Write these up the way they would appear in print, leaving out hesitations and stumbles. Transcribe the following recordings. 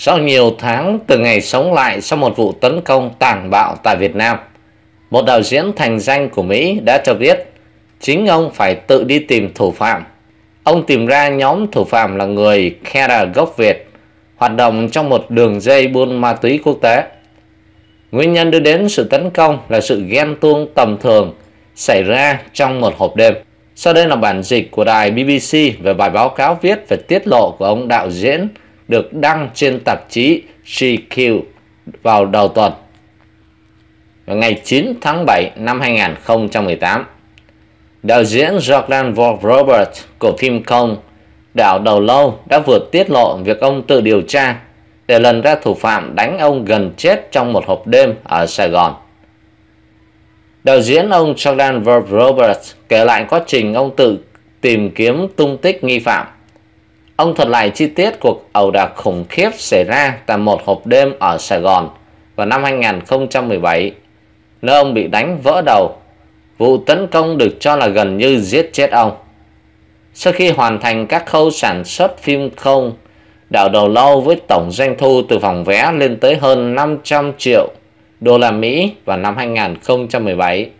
Sau nhiều tháng từ ngày sống lại sau một vụ tấn công tàn bạo tại Việt Nam, một đạo diễn thành danh của Mỹ đã cho biết chính ông phải tự đi tìm thủ phạm. Ông tìm ra nhóm thủ phạm là người Khmer gốc Việt, hoạt động trong một đường dây buôn ma túy quốc tế. Nguyên nhân đưa đến sự tấn công là sự ghen tuông tầm thường xảy ra trong một hộp đêm. Sau đây là bản dịch của đài BBC về bài báo cáo viết về tiết lộ của ông đạo diễn được đăng trên tạp chí GQ vào đầu tuần, vào ngày 9 tháng 7 năm 2018. Đạo diễn Jordan Vogt-Roberts của phim Kong, Đảo Đầu Lâu, đã vừa tiết lộ việc ông tự điều tra để lần ra thủ phạm đánh ông gần chết trong một hộp đêm ở Sài Gòn. Đạo diễn ông Jordan Vogt-Roberts kể lại quá trình ông tự tìm kiếm tung tích nghi phạm. Ông thuật lại chi tiết cuộc ẩu đả khủng khiếp xảy ra tại một hộp đêm ở Sài Gòn vào năm 2017, nơi ông bị đánh vỡ đầu. Vụ tấn công được cho là gần như giết chết ông. Sau khi hoàn thành các khâu sản xuất phim Kong, Đảo Đầu Lâu với tổng doanh thu từ phòng vé lên tới hơn 500 triệu đô la Mỹ vào năm 2017.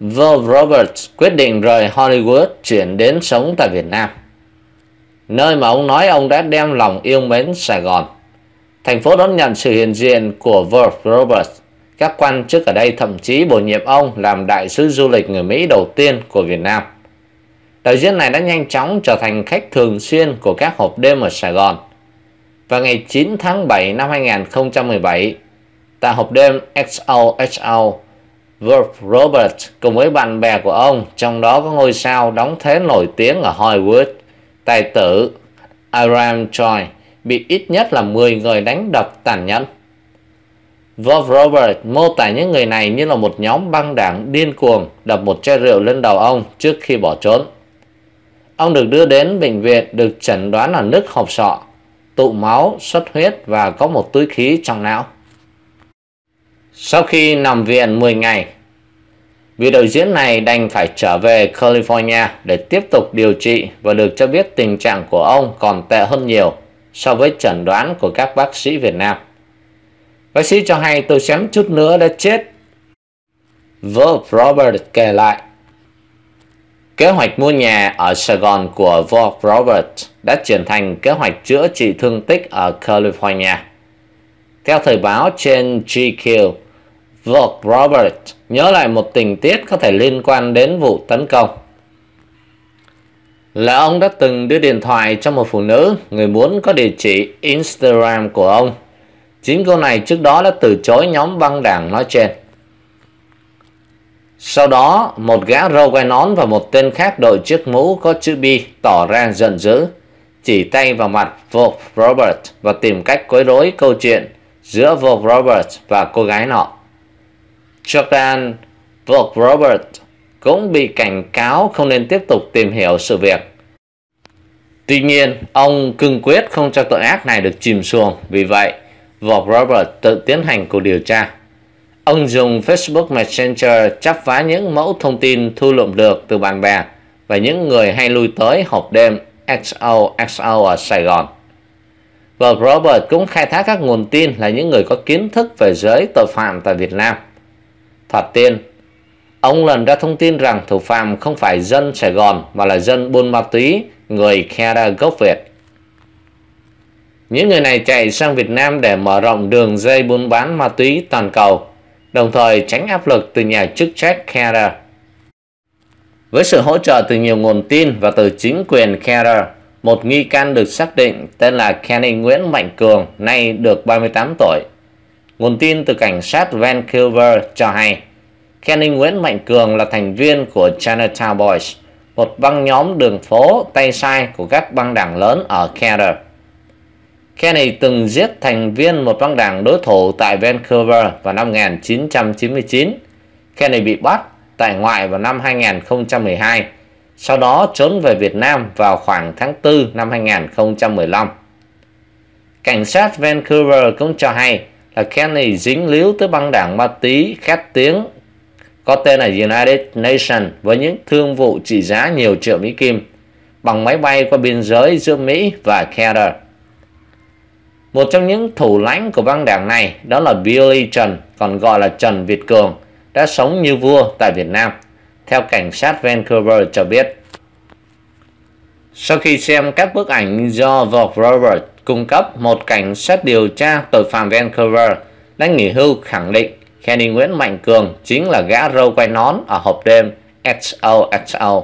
Vogt-Roberts quyết định rời Hollywood chuyển đến sống tại Việt Nam, nơi mà ông nói ông đã đem lòng yêu mến Sài Gòn. Thành phố đón nhận sự hiện diện của Vogt-Roberts. Các quan chức ở đây thậm chí bổ nhiệm ông làm đại sứ du lịch người Mỹ đầu tiên của Việt Nam. Đạo diễn này đã nhanh chóng trở thành khách thường xuyên của các hộp đêm ở Sài Gòn. Vào ngày 9 tháng 7 năm 2017, tại hộp đêm XOXO, Vogt-Roberts cùng với bạn bè của ông, trong đó có ngôi sao đóng thế nổi tiếng ở Hollywood, tài tử Iram Choi, bị ít nhất là 10 người đánh đập tàn nhẫn. Vogt-Roberts mô tả những người này như là một nhóm băng đảng điên cuồng đập một chai rượu lên đầu ông trước khi bỏ trốn. Ông được đưa đến bệnh viện, được chẩn đoán là nứt hộp sọ, tụ máu, xuất huyết và có một túi khí trong não. Sau khi nằm viện 10 ngày, vị đạo diễn này đành phải trở về California để tiếp tục điều trị và được cho biết tình trạng của ông còn tệ hơn nhiều so với chẩn đoán của các bác sĩ Việt Nam. Bác sĩ cho hay tôi xém chút nữa đã chết, Vogt-Roberts kể lại. Kế hoạch mua nhà ở Sài Gòn của Vogt-Roberts đã chuyển thành kế hoạch chữa trị thương tích ở California. Theo thời báo trên GQ, Vogt-Roberts nhớ lại một tình tiết có thể liên quan đến vụ tấn công. Là ông đã từng đưa điện thoại cho một phụ nữ người muốn có địa chỉ Instagram của ông. Chính cô này trước đó đã từ chối nhóm băng đảng nói trên. Sau đó, một gã râu quai nón và một tên khác đội chiếc mũ có chữ B tỏ ra giận dữ, chỉ tay vào mặt Vogt-Roberts và tìm cách quấy rối câu chuyện giữa Vogt-Roberts và cô gái nọ. Jordan Vogt-Roberts cũng bị cảnh cáo không nên tiếp tục tìm hiểu sự việc. Tuy nhiên, ông cương quyết không cho tội ác này được chìm xuồng, vì vậy Vogt-Roberts tự tiến hành cuộc điều tra. Ông dùng Facebook Messenger chắp vá những mẫu thông tin thu lượm được từ bạn bè và những người hay lui tới hộp đêm XOXO ở Sài Gòn. Vogt-Roberts cũng khai thác các nguồn tin là những người có kiến thức về giới tội phạm tại Việt Nam. Thoạt tiên, ông lần ra thông tin rằng thủ phạm không phải dân Sài Gòn mà là dân buôn ma túy người Khmer gốc Việt. Những người này chạy sang Việt Nam để mở rộng đường dây buôn bán ma túy toàn cầu, đồng thời tránh áp lực từ nhà chức trách Khmer. Với sự hỗ trợ từ nhiều nguồn tin và từ chính quyền Khmer, một nghi can được xác định tên là Kenny Nguyễn Mạnh Cường, nay được 38 tuổi. Nguồn tin từ cảnh sát Vancouver cho hay, Kenny Nguyễn Mạnh Cường là thành viên của Chinatown Boys, một băng nhóm đường phố tay sai của các băng đảng lớn ở Khmer. Kenny từng giết thành viên một băng đảng đối thủ tại Vancouver vào năm 1999. Kenny bị bắt tại ngoại vào năm 2012, sau đó trốn về Việt Nam vào khoảng tháng 4 năm 2015. Cảnh sát Vancouver cũng cho hay là Kenny dính líu tới băng đảng ma túy khét tiếng có tên là United Nation với những thương vụ trị giá nhiều triệu Mỹ Kim bằng máy bay qua biên giới giữa Mỹ và Canada. Một trong những thủ lãnh của băng đảng này đó là Billy Trần, còn gọi là Trần Việt Cường, đã sống như vua tại Việt Nam, theo cảnh sát Vancouver cho biết. Sau khi xem các bức ảnh do Vogt-Roberts cung cấp, một cảnh sát điều tra tội phạm Vancouver đã nghỉ hưu khẳng định Kenny Nguyễn Mạnh Cường chính là gã râu quay nón ở hộp đêm XOXO.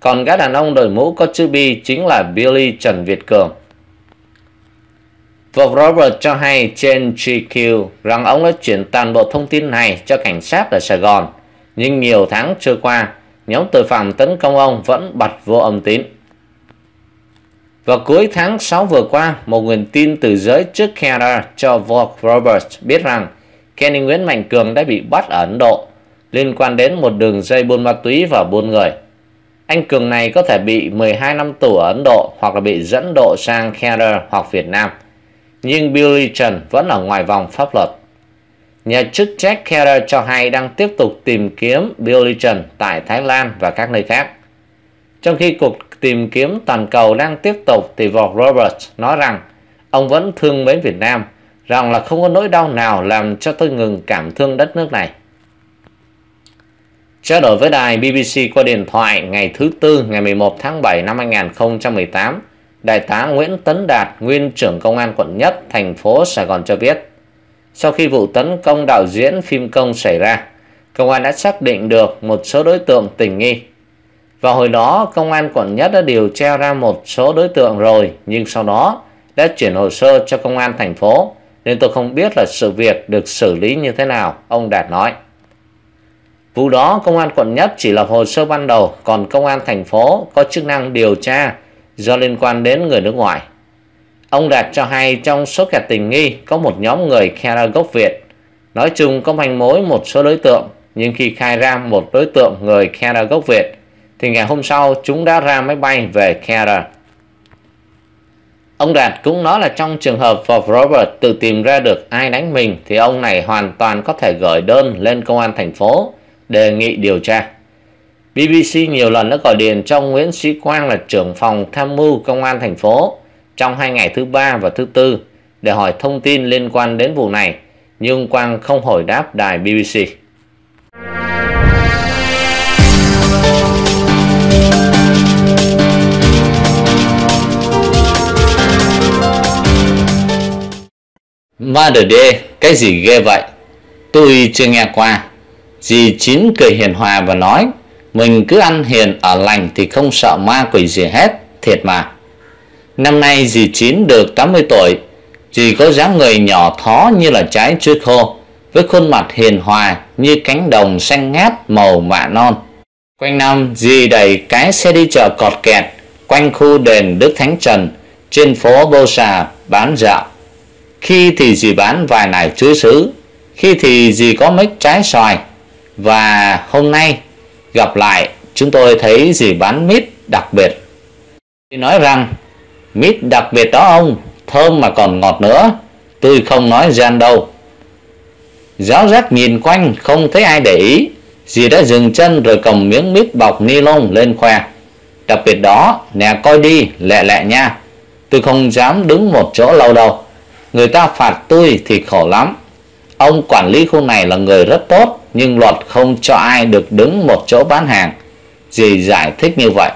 Còn gã đàn ông đội mũ có chữ bi chính là Billy Trần Việt Cường. Vogt-Roberts cho hay trên GQ rằng ông đã chuyển toàn bộ thông tin này cho cảnh sát ở Sài Gòn. Nhưng nhiều tháng trôi qua, nhóm tội phạm tấn công ông vẫn bật vô âm tín. Vào cuối tháng 6 vừa qua, một nguồn tin từ giới chức Canada cho Vogt-Roberts biết rằng Kenny Nguyễn Mạnh Cường đã bị bắt ở Ấn Độ liên quan đến một đường dây buôn ma túy và buôn người. Anh Cường này có thể bị 12 năm tù ở Ấn Độ hoặc là bị dẫn độ sang Canada hoặc Việt Nam. Nhưng Billy Trần vẫn ở ngoài vòng pháp luật. Nhà chức trách Canada cho hay đang tiếp tục tìm kiếm Billy Trần tại Thái Lan và các nơi khác. Trong khi cuộc tìm kiếm toàn cầu đang tiếp tục thì Vogt-Roberts nói rằng ông vẫn thương mến Việt Nam, rằng là không có nỗi đau nào làm cho tôi ngừng cảm thương đất nước này. Trao đổi với đài BBC qua điện thoại ngày thứ Tư ngày 11 tháng 7 năm 2018, Đại tá Nguyễn Tấn Đạt, nguyên trưởng công an quận Nhất, thành phố Sài Gòn cho biết, sau khi vụ tấn công đạo diễn phim Kong xảy ra, công an đã xác định được một số đối tượng tình nghi. Và hồi đó, công an quận Nhất đã điều tra ra một số đối tượng rồi, nhưng sau đó đã chuyển hồ sơ cho công an thành phố, nên tôi không biết là sự việc được xử lý như thế nào, ông Đạt nói. Vụ đó, công an quận Nhất chỉ là hồ sơ ban đầu, còn công an thành phố có chức năng điều tra do liên quan đến người nước ngoài. Ông Đạt cho hay trong số kẻ tình nghi có một nhóm người Canada gốc Việt. Nói chung có manh mối một số đối tượng, nhưng khi khai ra một đối tượng người Canada gốc Việt, thì ngày hôm sau chúng đã ra máy bay về Canada. Ông Đạt cũng nói là trong trường hợp Vogt-Roberts tự tìm ra được ai đánh mình thì ông này hoàn toàn có thể gửi đơn lên công an thành phố đề nghị điều tra. BBC nhiều lần đã gọi điện cho Nguyễn Sĩ Quang là trưởng phòng tham mưu công an thành phố trong hai ngày thứ Ba và thứ Tư để hỏi thông tin liên quan đến vụ này, nhưng Quang không hồi đáp đài BBC. Mother Day, cái gì ghê vậy? Tôi chưa nghe qua. Dì Chín cười hiền hòa và nói, mình cứ ăn hiền ở lành thì không sợ ma quỷ gì hết, thiệt mà. Năm nay dì Chín được 80 tuổi, dì có dáng người nhỏ thó như là trái chuối khô, với khuôn mặt hiền hòa như cánh đồng xanh ngát màu mạ non. Quanh năm dì đẩy cái xe đi chợ cọt kẹt quanh khu đền Đức Thánh Trần trên phố Bô Xà bán dạo. Khi thì dì bán vài nải chuối sứ, khi thì dì có mấy trái xoài. Và hôm nay gặp lại chúng tôi thấy dì bán mít đặc biệt. Dì nói rằng mít đặc biệt đó ông, thơm mà còn ngọt nữa. Tôi không nói gian đâu. Giáo giác nhìn quanh không thấy ai để ý. Dì đã dừng chân rồi cầm miếng mít bọc ni lông lên khoe. Đặc biệt đó, nè coi đi, lẹ lẹ nha. Tôi không dám đứng một chỗ lâu đâu. Người ta phạt tôi thì khổ lắm. Ông quản lý khu này là người rất tốt, nhưng luật không cho ai được đứng một chỗ bán hàng. Dì giải thích như vậy.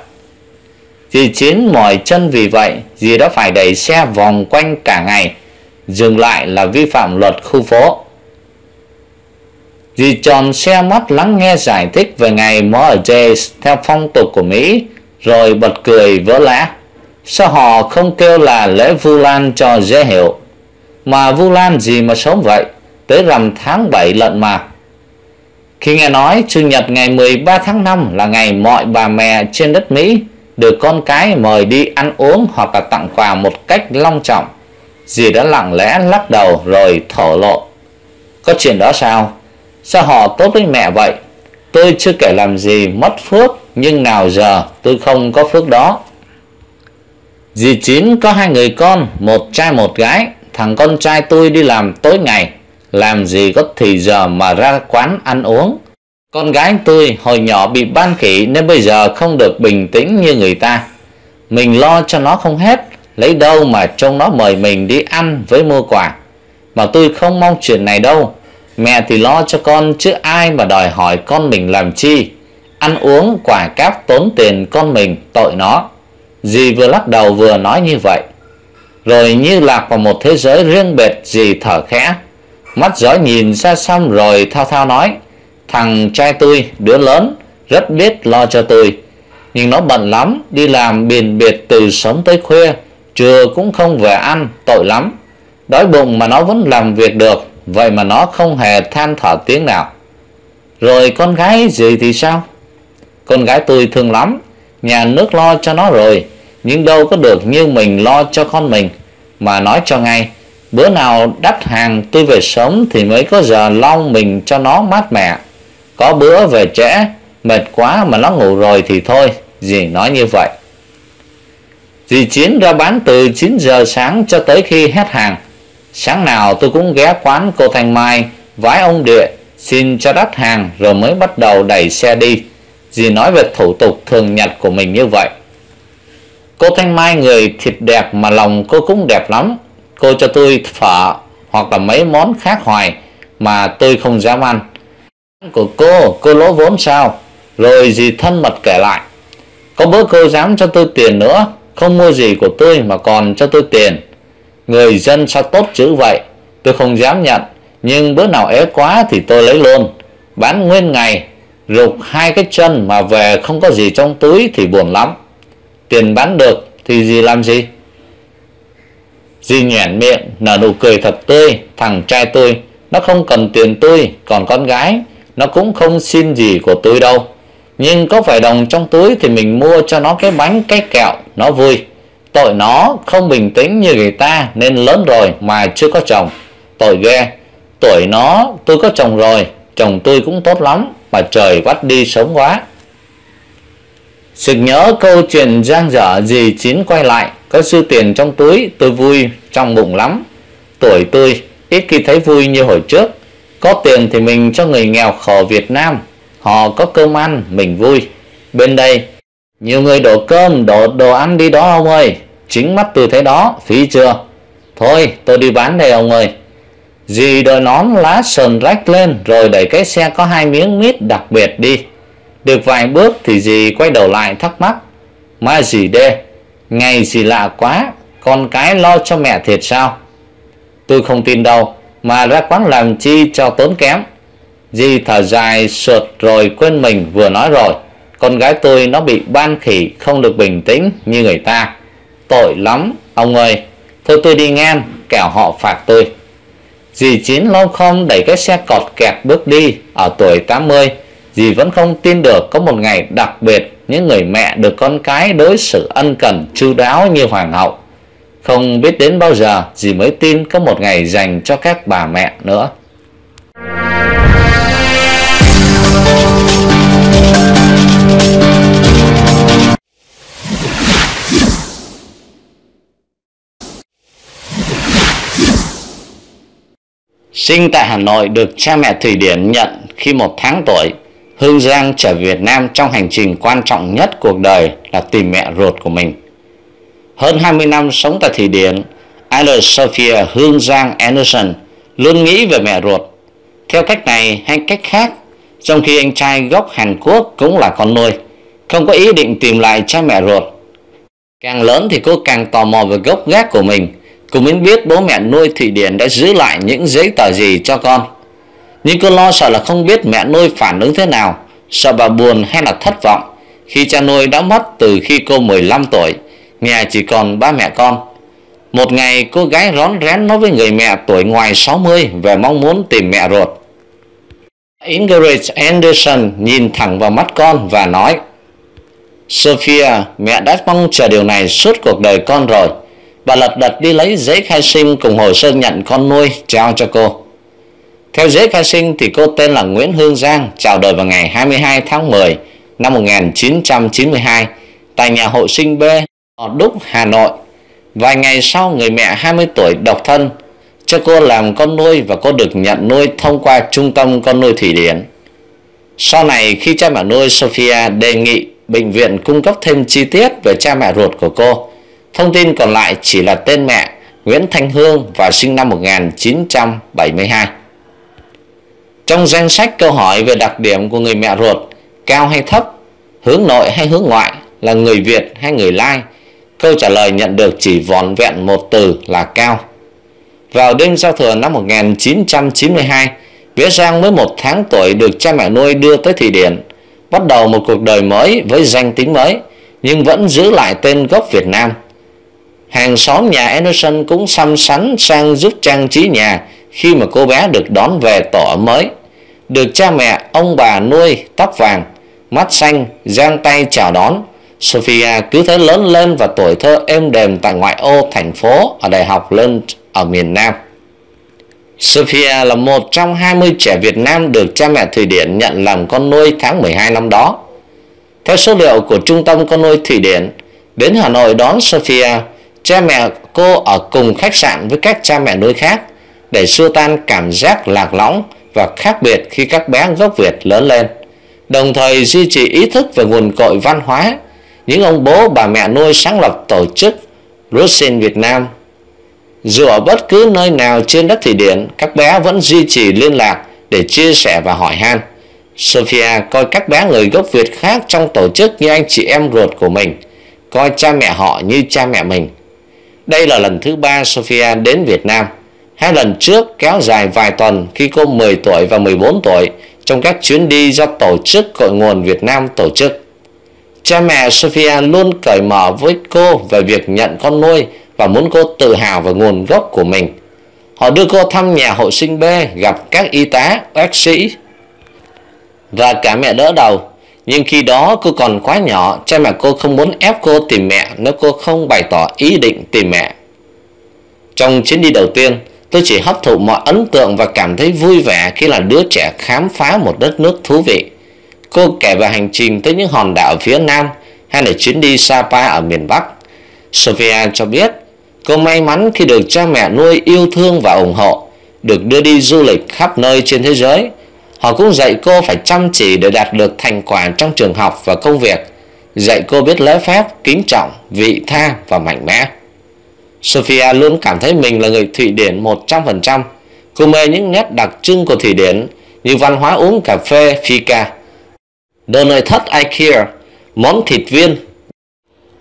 Dì Chín mỏi chân vì vậy, dì đã phải đẩy xe vòng quanh cả ngày. Dừng lại là vi phạm luật khu phố. Dì tròn xe mắt lắng nghe giải thích về ngày Mother's Day theo phong tục của Mỹ, rồi bật cười vỡ lẽ. Sao họ không kêu là lễ Vu Lan cho dễ hiểu? Mà Vu Lan gì mà sớm vậy, tới rằm tháng 7 lận mà. Khi nghe nói Chủ nhật ngày 13 tháng 5 là ngày mọi bà mẹ trên đất Mỹ được con cái mời đi ăn uống hoặc là tặng quà một cách long trọng, dì đã lặng lẽ lắc đầu rồi thổ lộ. Có chuyện đó sao? Sao họ tốt với mẹ vậy? Tôi chưa kể làm gì mất phước, nhưng nào giờ tôi không có phước đó. Dì Chín có hai người con, một trai một gái. Thằng con trai tôi đi làm tối ngày, làm gì có thì giờ mà ra quán ăn uống. Con gái tôi hồi nhỏ bị ban khỉ nên bây giờ không được bình tĩnh như người ta. Mình lo cho nó không hết, lấy đâu mà trông nó mời mình đi ăn với mua quà. Mà tôi không mong chuyện này đâu. Mẹ thì lo cho con chứ ai mà đòi hỏi con mình làm chi. Ăn uống quả cáp tốn tiền con mình, tội nó. Dì vừa lắc đầu vừa nói như vậy. Rồi như lạc vào một thế giới riêng biệt, dì thở khẽ. Mắt dõi nhìn ra xong rồi thao thao nói. Thằng trai tôi, đứa lớn, rất biết lo cho tôi. Nhưng nó bận lắm, đi làm biền biệt từ sớm tới khuya, trưa cũng không về ăn, tội lắm. Đói bụng mà nó vẫn làm việc được, vậy mà nó không hề than thở tiếng nào. Rồi con gái gì thì sao? Con gái tôi thương lắm, nhà nước lo cho nó rồi, nhưng đâu có được như mình lo cho con mình. Mà nói cho ngay, bữa nào đắt hàng tôi về sớm thì mới có giờ lau mình cho nó mát mẻ. Có bữa về trễ, mệt quá mà nó ngủ rồi thì thôi, dì nói như vậy. Dì Chiến ra bán từ 9 giờ sáng cho tới khi hết hàng. Sáng nào tôi cũng ghé quán cô Thanh Mai, vái ông Địa, xin cho đắt hàng rồi mới bắt đầu đẩy xe đi. Dì nói về thủ tục thường nhật của mình như vậy. Cô Thanh Mai người thịt đẹp mà lòng cô cũng đẹp lắm. Cô cho tôi phở hoặc là mấy món khác hoài mà tôi không dám ăn. Của cô lỗ vốn sao? Rồi dì thân mật kể lại. Có bữa cô dám cho tôi tiền nữa, không mua gì của tôi mà còn cho tôi tiền. Người dân sao tốt chữ vậy? Tôi không dám nhận, nhưng bữa nào ế quá thì tôi lấy luôn. Bán nguyên ngày, rục hai cái chân mà về không có gì trong túi thì buồn lắm. Tiền bán được thì dì làm gì? Dì nhoẻn miệng, nở nụ cười thật tươi. Thằng trai tôi, nó không cần tiền tôi, còn con gái nó cũng không xin gì của tôi đâu. Nhưng có vài đồng trong túi thì mình mua cho nó cái bánh cái kẹo, nó vui. Tội nó không bình tĩnh như người ta nên lớn rồi mà chưa có chồng. Tội ghê, tuổi nó tôi có chồng rồi, chồng tôi cũng tốt lắm mà trời vắt đi sớm quá. Sực nhớ câu chuyện giang dở, dì Chín quay lại. Có dư tiền trong túi tôi vui trong bụng lắm. Tuổi tôi ít khi thấy vui như hồi trước. Có tiền thì mình cho người nghèo khổ Việt Nam, họ có cơm ăn mình vui. Bên đây nhiều người đổ cơm đổ đồ ăn đi đó ông ơi, chính mắt tôi thấy đó, phí chưa. Thôi tôi đi bán đây ông ơi. Dì đội nón lá sờn rách lên rồi đẩy cái xe có hai miếng mít đặc biệt đi. Được vài bước thì dì quay đầu lại thắc mắc. Má dì đê, ngày dì lạ quá, con cái lo cho mẹ thiệt sao? Tôi không tin đâu, mà ra quán làm chi cho tốn kém. Dì thở dài sượt rồi quên mình vừa nói rồi. Con gái tôi nó bị ban khỉ, không được bình tĩnh như người ta. Tội lắm ông ơi. Thôi tôi đi ngang, kẻo họ phạt tôi. Dì Chín lom khom đẩy cái xe cọt kẹt bước đi. Ở tuổi 80, dì vẫn không tin được có một ngày đặc biệt những người mẹ được con cái đối xử ân cần chu đáo như hoàng hậu. Không biết đến bao giờ dì mới tin có một ngày dành cho các bà mẹ nữa. Sinh tại Hà Nội, được cha mẹ Thụy Điển nhận khi 1 tháng tuổi, Hương Giang trở Việt Nam trong hành trình quan trọng nhất cuộc đời là tìm mẹ ruột của mình. Hơn 20 năm sống tại Thụy Điển, Alice Sophia Hương Giang Anderson luôn nghĩ về mẹ ruột. Theo cách này hay cách khác, trong khi anh trai gốc Hàn Quốc cũng là con nuôi, không có ý định tìm lại cha mẹ ruột. Càng lớn thì cô càng tò mò về gốc gác của mình. Cô muốn biết bố mẹ nuôi Thụy Điển đã giữ lại những giấy tờ gì cho con. Nhưng cô lo sợ là không biết mẹ nuôi phản ứng thế nào, sợ bà buồn hay là thất vọng khi cha nuôi đã mất từ khi cô 15 tuổi. Nhà chỉ còn ba mẹ con. Một ngày cô gái rón rén nói với người mẹ tuổi ngoài 60 về mong muốn tìm mẹ ruột. Ingrid Anderson nhìn thẳng vào mắt con và nói: Sophia, mẹ đã mong chờ điều này suốt cuộc đời con rồi. Bà lật đật đi lấy giấy khai sinh cùng hồ sơ nhận con nuôi trao cho cô. Theo giấy khai sinh thì cô tên là Nguyễn Hương Giang, chào đời vào ngày 22 tháng 10 năm 1992 tại nhà hộ sinh B, ở Đúc, Hà Nội. Vài ngày sau, người mẹ 20 tuổi độc thân cho cô làm con nuôi và cô được nhận nuôi thông qua Trung tâm Con nuôi Thụy Điển. Sau này khi cha mẹ nuôi Sophia đề nghị bệnh viện cung cấp thêm chi tiết về cha mẹ ruột của cô, Thông tin còn lại chỉ là tên mẹ Nguyễn Thanh Hương và sinh năm 1972. Trong danh sách câu hỏi về đặc điểm của người mẹ ruột, cao hay thấp, hướng nội hay hướng ngoại, là người Việt hay người Lai, câu trả lời nhận được chỉ vỏn vẹn một từ là cao. Vào đêm giao thừa năm 1992, Vĩa Giang mới 1 tháng tuổi được cha mẹ nuôi đưa tới Thụy Điển, bắt đầu một cuộc đời mới với danh tính mới, nhưng vẫn giữ lại tên gốc Việt Nam. Hàng xóm nhà Anderson cũng săm sắn sang giúp trang trí nhà khi mà cô bé được đón về tổ ấm mới. Được cha mẹ, ông bà nuôi tóc vàng, mắt xanh, giang tay chào đón, Sophia cứ thế lớn lên và tuổi thơ êm đềm tại ngoại ô thành phố ở Đại học Lund ở miền Nam. Sophia là một trong 20 trẻ Việt Nam được cha mẹ Thụy Điển nhận làm con nuôi tháng 12 năm đó. Theo số liệu của Trung tâm Con nuôi Thụy Điển, đến Hà Nội đón Sophia, cha mẹ cô ở cùng khách sạn với các cha mẹ nuôi khác để xua tan cảm giác lạc lõng và khác biệt khi các bé gốc Việt lớn lên, đồng thời duy trì ý thức về nguồn cội văn hóa. Những ông bố bà mẹ nuôi sáng lập tổ chức Russin Việt Nam. Dù ở bất cứ nơi nào trên đất Thụy Điển, các bé vẫn duy trì liên lạc để chia sẻ và hỏi han. Sophia coi các bé người gốc Việt khác trong tổ chức như anh chị em ruột của mình, coi cha mẹ họ như cha mẹ mình. Đây là lần thứ 3 Sophia đến Việt Nam. 2 lần trước kéo dài vài tuần khi cô 10 tuổi và 14 tuổi trong các chuyến đi do tổ chức Cội nguồn Việt Nam tổ chức. Cha mẹ Sophia luôn cởi mở với cô về việc nhận con nuôi và muốn cô tự hào về nguồn gốc của mình. Họ đưa cô thăm nhà hộ sinh B, gặp các y tá, bác sĩ và cả mẹ đỡ đầu. Nhưng khi đó cô còn quá nhỏ, cha mẹ cô không muốn ép cô tìm mẹ nếu cô không bày tỏ ý định tìm mẹ. Trong chuyến đi đầu tiên, tôi chỉ hấp thụ mọi ấn tượng và cảm thấy vui vẻ khi là đứa trẻ khám phá một đất nước thú vị. Cô kể về hành trình tới những hòn đảo phía Nam hay là chuyến đi Sapa ở miền Bắc. Sophia cho biết cô may mắn khi được cha mẹ nuôi yêu thương và ủng hộ, được đưa đi du lịch khắp nơi trên thế giới. Họ cũng dạy cô phải chăm chỉ để đạt được thành quả trong trường học và công việc, dạy cô biết lễ phép, kính trọng, vị tha và mạnh mẽ. Sophia luôn cảm thấy mình là người Thụy Điển 100%. Cô mê những nét đặc trưng của Thụy Điển như văn hóa uống cà phê Fika, đồ nội thất IKEA, món thịt viên.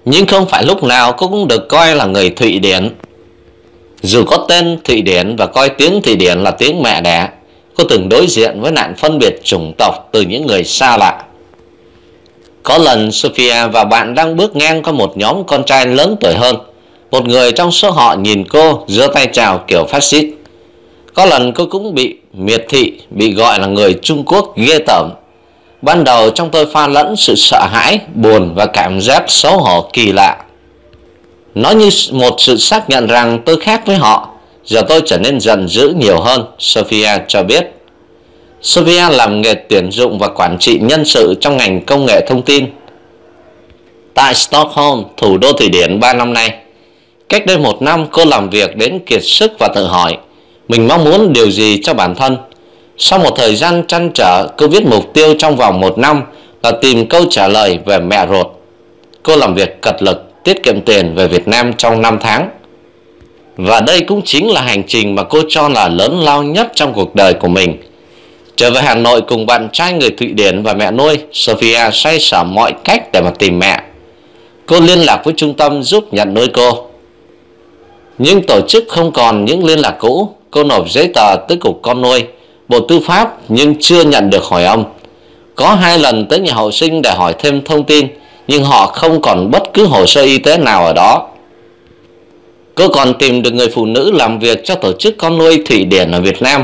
Nhưng không phải lúc nào cô cũng được coi là người Thụy Điển. Dù có tên Thụy Điển và coi tiếng Thụy Điển là tiếng mẹ đẻ, cô từng đối diện với nạn phân biệt chủng tộc từ những người xa lạ. Có lần Sophia và bạn đang bước ngang qua một nhóm con trai lớn tuổi hơn. Một người trong số họ nhìn cô, giơ tay chào kiểu phát xít. Có lần cô cũng bị miệt thị, bị gọi là người Trung Quốc ghê tởm. Ban đầu trong tôi pha lẫn sự sợ hãi, buồn và cảm giác xấu hổ kỳ lạ. Nó như một sự xác nhận rằng tôi khác với họ. Giờ tôi trở nên giận dữ nhiều hơn, Sophia cho biết. Sophia làm nghề tuyển dụng và quản trị nhân sự trong ngành công nghệ thông tin tại Stockholm, thủ đô Thụy Điển 3 năm nay. Cách đây 1 năm, cô làm việc đến kiệt sức và tự hỏi mình mong muốn điều gì cho bản thân. Sau một thời gian trăn trở, cô viết mục tiêu trong vòng 1 năm là tìm câu trả lời về mẹ ruột. Cô làm việc cật lực, tiết kiệm tiền về Việt Nam trong 5 tháng. Và đây cũng chính là hành trình mà cô cho là lớn lao nhất trong cuộc đời của mình. Trở về Hà Nội cùng bạn trai người Thụy Điển và mẹ nuôi, Sophia xoay sở mọi cách để mà tìm mẹ. Cô liên lạc với trung tâm giúp nhận nuôi cô, nhưng tổ chức không còn những liên lạc cũ. Cô nộp giấy tờ tới cục con nuôi, Bộ Tư pháp nhưng chưa nhận được hồi âm. Có 2 lần tới nhà hộ sinh để hỏi thêm thông tin, nhưng họ không còn bất cứ hồ sơ y tế nào ở đó. Cô còn tìm được người phụ nữ làm việc cho tổ chức con nuôi Thụy Điển ở Việt Nam,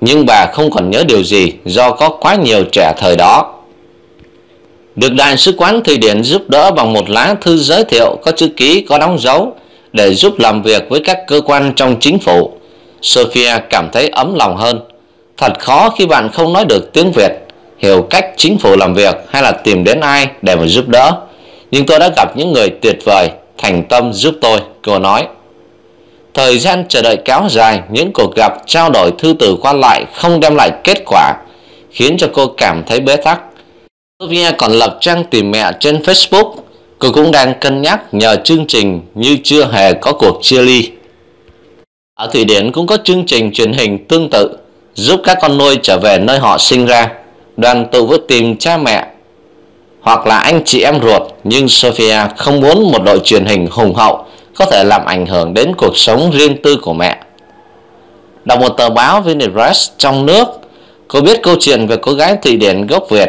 nhưng bà không còn nhớ điều gì do có quá nhiều trẻ thời đó. Được Đại sứ quán Thụy Điển giúp đỡ bằng một lá thư giới thiệu có chữ ký, có đóng dấu để giúp làm việc với các cơ quan trong chính phủ. Sophia cảm thấy ấm lòng hơn. Thật khó khi bạn không nói được tiếng Việt, hiểu cách chính phủ làm việc hay là tìm đến ai để mà giúp đỡ. Nhưng tôi đã gặp những người tuyệt vời, thành tâm giúp tôi, cô nói. Thời gian chờ đợi kéo dài, những cuộc gặp trao đổi thư từ qua lại không đem lại kết quả, khiến cho cô cảm thấy bế tắc. Sophia còn lập trang tìm mẹ trên Facebook Cô cũng đang cân nhắc nhờ chương trình như chưa hề có cuộc chia ly. Ở Thụy Điển cũng có chương trình truyền hình tương tự giúp các con nuôi trở về nơi họ sinh ra, đoàn tụ với tìm cha mẹ hoặc là anh chị em ruột, nhưng Sophia không muốn một đội truyền hình hùng hậu có thể làm ảnh hưởng đến cuộc sống riêng tư của mẹ. Đọc một tờ báo VnExpress trong nước, cô biết câu chuyện về cô gái Thụy Điển gốc Việt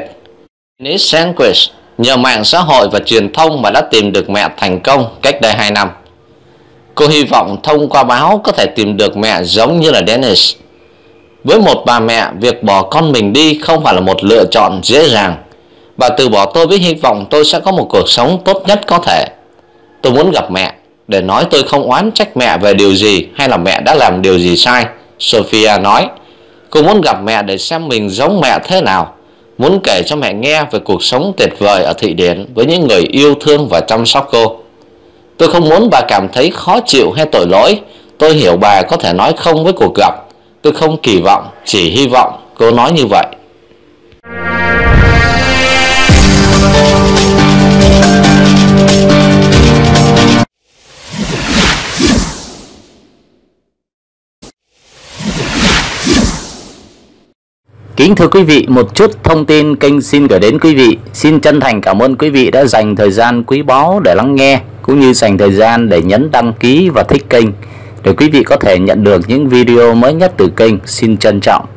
Ines Sanchez nhờ mạng xã hội và truyền thông mà đã tìm được mẹ thành công cách đây 2 năm. Cô hy vọng thông qua báo có thể tìm được mẹ giống như là Dennis. Với một bà mẹ, việc bỏ con mình đi không phải là một lựa chọn dễ dàng. Bà từ bỏ tôi với hy vọng tôi sẽ có một cuộc sống tốt nhất có thể. Tôi muốn gặp mẹ để nói tôi không oán trách mẹ về điều gì hay là mẹ đã làm điều gì sai, Sophia nói. Cô muốn gặp mẹ để xem mình giống mẹ thế nào, muốn kể cho mẹ nghe về cuộc sống tuyệt vời ở Thụy Điển với những người yêu thương và chăm sóc cô. Tôi không muốn bà cảm thấy khó chịu hay tội lỗi. Tôi hiểu bà có thể nói không với cuộc gặp. Tôi không kỳ vọng, chỉ hy vọng, cô nói như vậy. Kính thưa quý vị, một chút thông tin kênh xin gửi đến quý vị. Xin chân thành cảm ơn quý vị đã dành thời gian quý báu để lắng nghe, cũng như dành thời gian để nhấn đăng ký và thích kênh để quý vị có thể nhận được những video mới nhất từ kênh. Xin trân trọng.